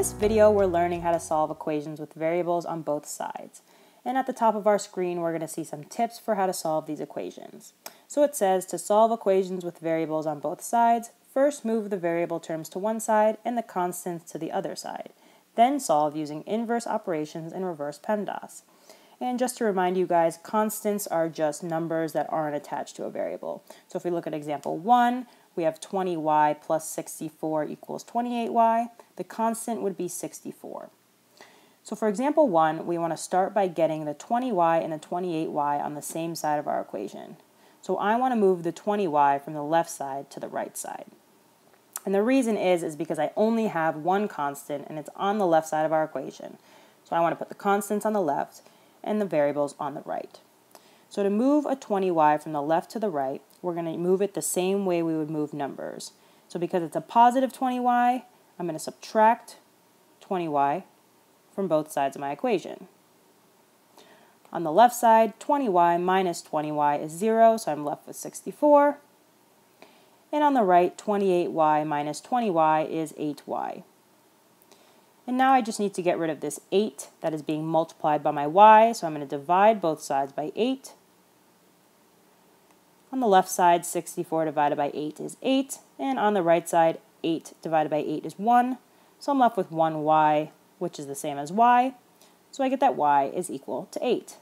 this video, we're learning how to solve equations with variables on both sides. And at the top of our screen, we're going to see some tips for how to solve these equations. So it says to solve equations with variables on both sides, first move the variable terms to one side and the constants to the other side. Then solve using inverse operations and reverse PEMDAS. And just to remind you guys, constants are just numbers that aren't attached to a variable. So if we look at example 1, we have 20y plus 64 equals 28y. The constant would be 64. So for example 1, we want to start by getting the 20y and the 28y on the same side of our equation. So I want to move the 20y from the left side to the right side. And the reason is because I only have one constant and it's on the left side of our equation. So I want to put the constants on the left and the variables on the right. So to move a 20y from the left to the right, we're going to move it the same way we would move numbers. So because it's a positive 20y, I'm going to subtract 20y from both sides of my equation. On the left side, 20y minus 20y is 0, so I'm left with 64. And on the right, 28y minus 20y is 8y. And now I just need to get rid of this 8 that is being multiplied by my y, so I'm going to divide both sides by 8. On the left side, 64 divided by 8 is 8, and on the right side, 8 divided by 8 is 1, so I'm left with 1y, which is the same as y, so I get that y is equal to 8.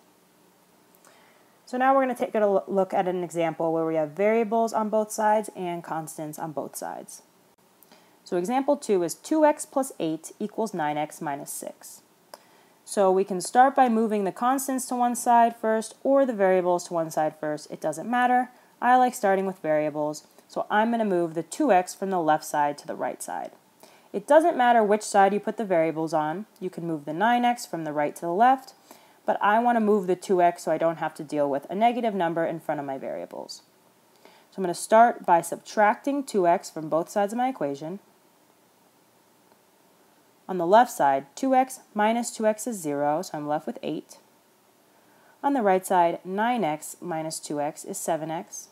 So now we're going to take a look at an example where we have variables on both sides and constants on both sides. So example 2 is 2x plus 8 equals 9x minus 6. So we can start by moving the constants to one side first or the variables to one side first. It doesn't matter. I like starting with variables, so I'm going to move the 2x from the left side to the right side. It doesn't matter which side you put the variables on. You can move the 9x from the right to the left, but I want to move the 2x so I don't have to deal with a negative number in front of my variables. So I'm going to start by subtracting 2x from both sides of my equation. On the left side, 2x minus 2x is 0, so I'm left with 8. On the right side, 9x minus 2x is 7x,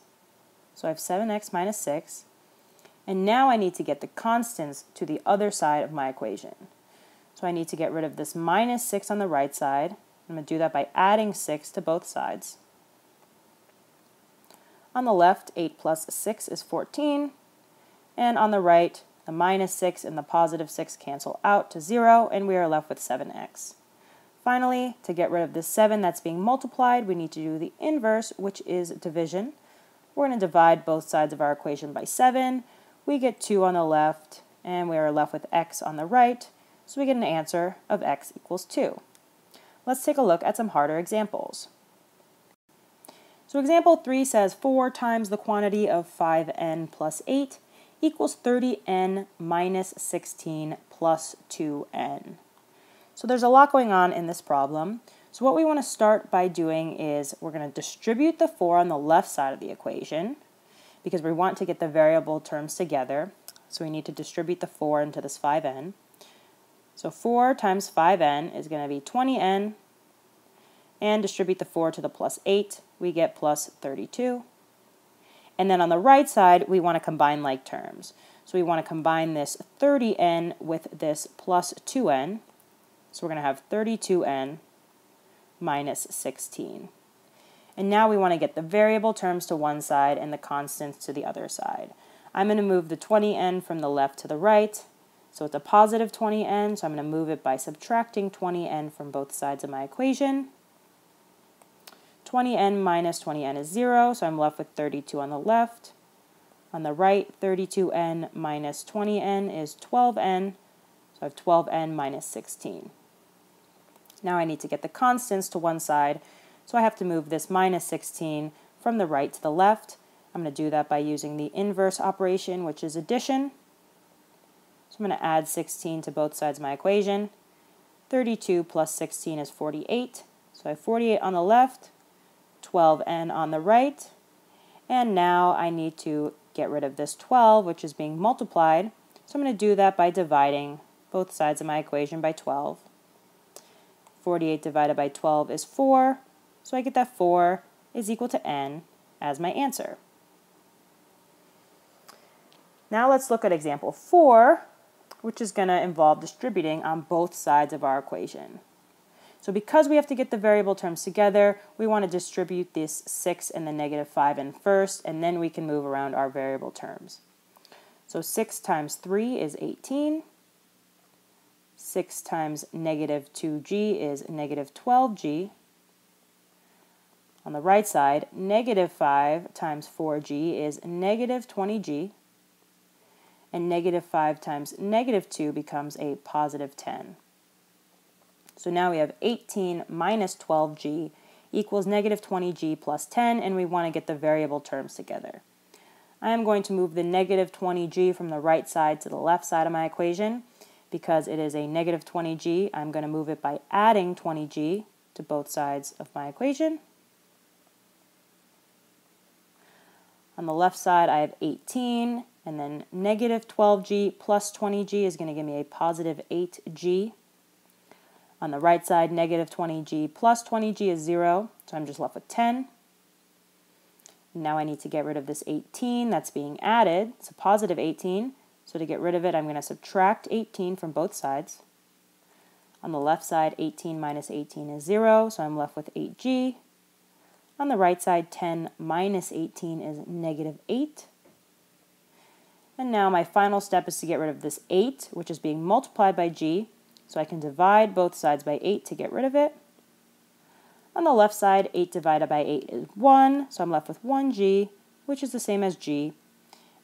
so I have 7x minus 6. And now I need to get the constants to the other side of my equation. So I need to get rid of this minus 6 on the right side. I'm going to do that by adding 6 to both sides. On the left, 8 plus 6 is 14, and on the right, the minus 6 and the positive 6 cancel out to 0, and we are left with 7x. Finally, to get rid of this 7 that's being multiplied, we need to do the inverse, which is division. We're going to divide both sides of our equation by 7. We get 2 on the left, and we are left with x on the right, so we get an answer of x equals 2. Let's take a look at some harder examples. So example 3 says 4 times the quantity of 5n plus 8 equals 30n minus 16 plus 2n. So there's a lot going on in this problem. So what we want to start by doing is we're going to distribute the 4 on the left side of the equation because we want to get the variable terms together. So we need to distribute the 4 into this 5n. So 4 times 5n is going to be 20n, and distribute the 4 to the plus 8, we get plus 32. And then on the right side, we want to combine like terms. So we want to combine this 30n with this plus 2n. So we're going to have 32n minus 16. And now we want to get the variable terms to one side and the constants to the other side. I'm going to move the 20n from the left to the right. So it's a positive 20n, so I'm going to move it by subtracting 20n from both sides of my equation. 20n minus 20n is 0, so I'm left with 32 on the left. On the right, 32n minus 20n is 12n, so I have 12n minus 16. Now I need to get the constants to one side, so I have to move this minus 16 from the right to the left. I'm going to do that by using the inverse operation, which is addition. So I'm going to add 16 to both sides of my equation. 32 plus 16 is 48, so I have 48 on the left, 12n on the right, and now I need to get rid of this 12, which is being multiplied, so I'm going to do that by dividing both sides of my equation by 12. 48 divided by 12 is 4, so I get that 4 is equal to n as my answer. Now let's look at example 4, which is going to involve distributing on both sides of our equation. So because we have to get the variable terms together, we want to distribute this 6 and the negative 5 in first, and then we can move around our variable terms. So 6 times 3 is 18. 6 times negative 2g is negative 12g. On the right side, negative 5 times 4g is negative 20g. And negative 5 times negative 2 becomes a positive 10. So now we have 18 minus 12g equals negative 20g plus 10, and we want to get the variable terms together. I am going to move the negative 20g from the right side to the left side of my equation. Because it is a negative 20g, I'm going to move it by adding 20g to both sides of my equation. On the left side, I have 18, and then negative 12g plus 20g is going to give me a positive 8g. On the right side, negative 20g plus 20g is 0, so I'm just left with 10. Now I need to get rid of this 18 that's being added. It's a positive 18, so to get rid of it, I'm going to subtract 18 from both sides. On the left side, 18 minus 18 is 0, so I'm left with 8g. On the right side, 10 minus 18 is negative 8. And now my final step is to get rid of this 8, which is being multiplied by g. So I can divide both sides by 8 to get rid of it. On the left side, 8 divided by 8 is 1, so I'm left with 1g, which is the same as g.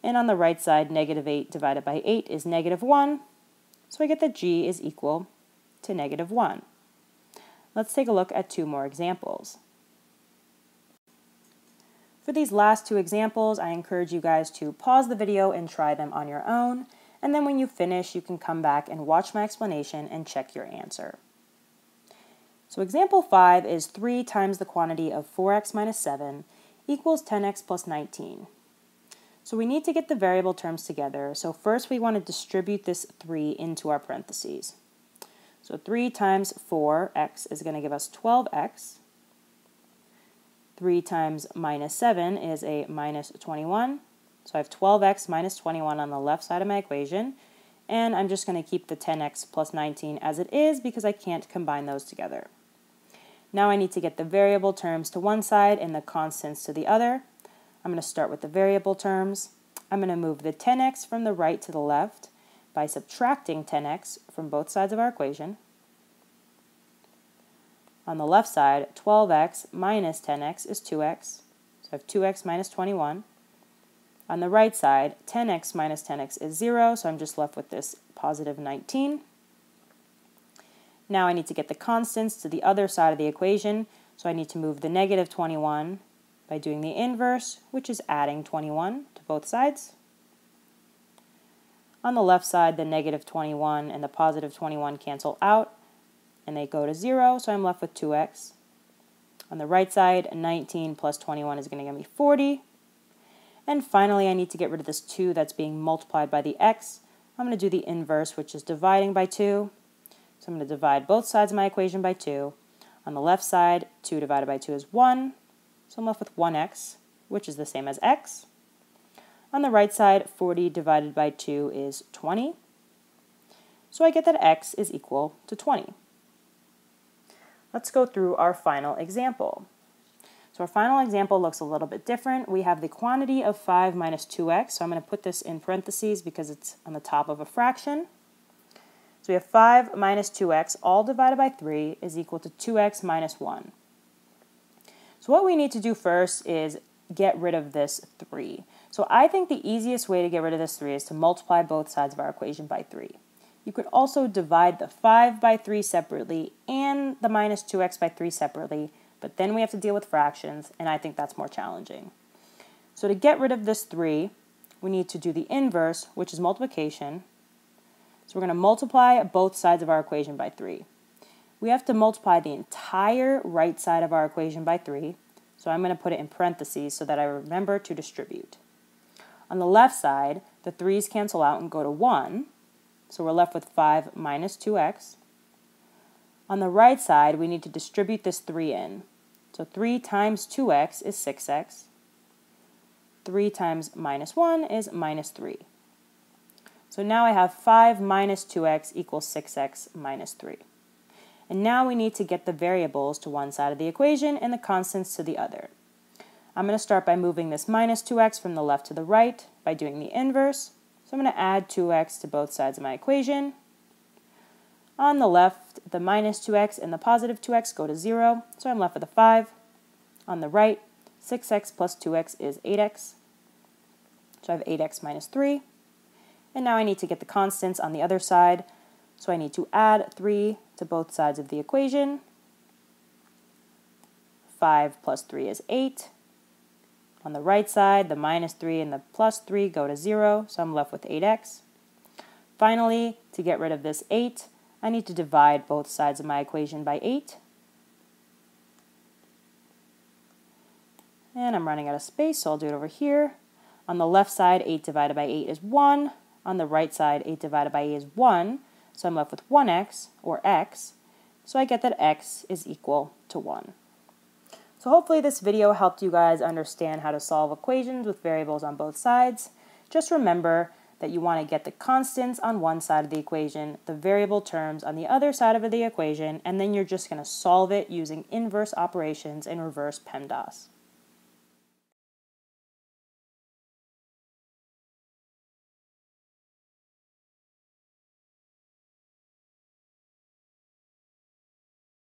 And on the right side, negative 8 divided by 8 is negative 1, so I get that g is equal to negative 1. Let's take a look at two more examples. For these last two examples, I encourage you guys to pause the video and try them on your own. And then when you finish, you can come back and watch my explanation and check your answer. So example 5 is 3 times the quantity of 4x minus 7 equals 10x plus 19. So we need to get the variable terms together. So first we want to distribute this 3 into our parentheses. So 3 times 4x is going to give us 12x. 3 times minus 7 is a minus 21. So I have 12x minus 21 on the left side of my equation, and I'm just going to keep the 10x plus 19 as it is because I can't combine those together. Now I need to get the variable terms to one side and the constants to the other. I'm going to start with the variable terms. I'm going to move the 10x from the right to the left by subtracting 10x from both sides of our equation. On the left side, 12x minus 10x is 2x, so I have 2x minus 21. On the right side, 10x minus 10x is 0, so I'm just left with this positive 19. Now I need to get the constants to the other side of the equation, so I need to move the negative 21 by doing the inverse, which is adding 21 to both sides. On the left side, the negative 21 and the positive 21 cancel out, and they go to 0, so I'm left with 2x. On the right side, 19 plus 21 is going to give me 40. And finally, I need to get rid of this 2 that's being multiplied by the x. I'm going to do the inverse, which is dividing by 2. So I'm going to divide both sides of my equation by 2. On the left side, 2 divided by 2 is 1. So I'm left with 1x, which is the same as x. On the right side, 40 divided by 2 is 20. So I get that x is equal to 20. Let's go through our final example. So our final example looks a little bit different. We have the quantity of 5 minus 2x, so I'm going to put this in parentheses because it's on the top of a fraction. So we have 5 minus 2x all divided by 3 is equal to 2x minus 1. So what we need to do first is get rid of this 3. So I think the easiest way to get rid of this 3 is to multiply both sides of our equation by 3. You could also divide the 5 by 3 separately and the minus 2x by 3 separately, but then we have to deal with fractions, and I think that's more challenging. So to get rid of this 3, we need to do the inverse, which is multiplication. So we're going to multiply both sides of our equation by 3. We have to multiply the entire right side of our equation by 3, so I'm going to put it in parentheses so that I remember to distribute. On the left side, the 3's cancel out and go to 1, so we're left with 5 minus 2x. On the right side, we need to distribute this 3 in. So 3 times 2x is 6x. 3 times minus 1 is minus 3. So now I have 5 minus 2x equals 6x minus 3. And now we need to get the variables to one side of the equation and the constants to the other. I'm going to start by moving this minus 2x from the left to the right by doing the inverse. So I'm going to add 2x to both sides of my equation. On the left, the minus 2x and the positive 2x go to 0, so I'm left with a 5. On the right, 6x plus 2x is 8x, so I have 8x minus 3. And now I need to get the constants on the other side, so I need to add 3 to both sides of the equation. 5 plus 3 is 8. On the right side, the minus 3 and the plus 3 go to 0, so I'm left with 8x. Finally, to get rid of this 8, I need to divide both sides of my equation by 8. And I'm running out of space, so I'll do it over here. On the left side, 8 divided by 8 is 1. On the right side, 8 divided by 8 is 1. So I'm left with 1x, or x. So I get that x is equal to 1. So hopefully this video helped you guys understand how to solve equations with variables on both sides. Just remember that you want to get the constants on one side of the equation, the variable terms on the other side of the equation, and then you're just going to solve it using inverse operations in reverse PEMDAS.